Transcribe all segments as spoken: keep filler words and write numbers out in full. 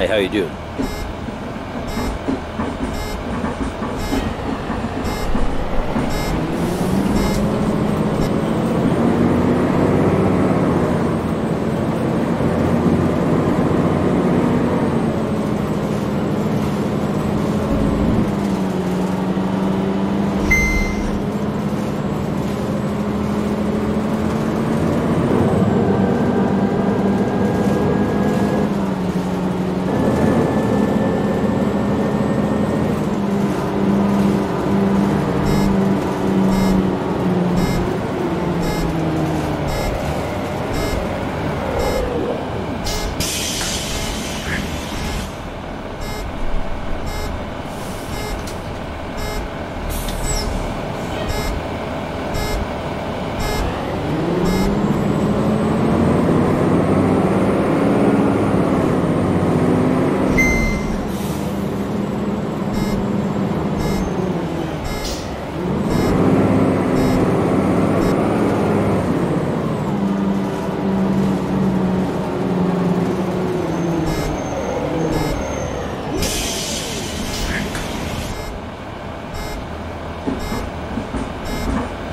Hi, how you doing?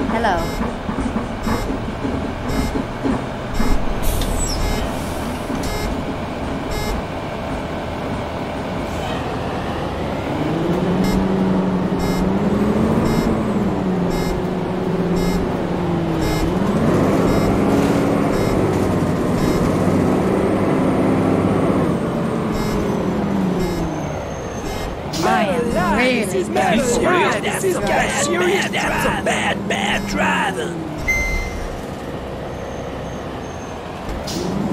Hello. He's mad. He's serious. That's a bad, serious. That's a bad, bad driver.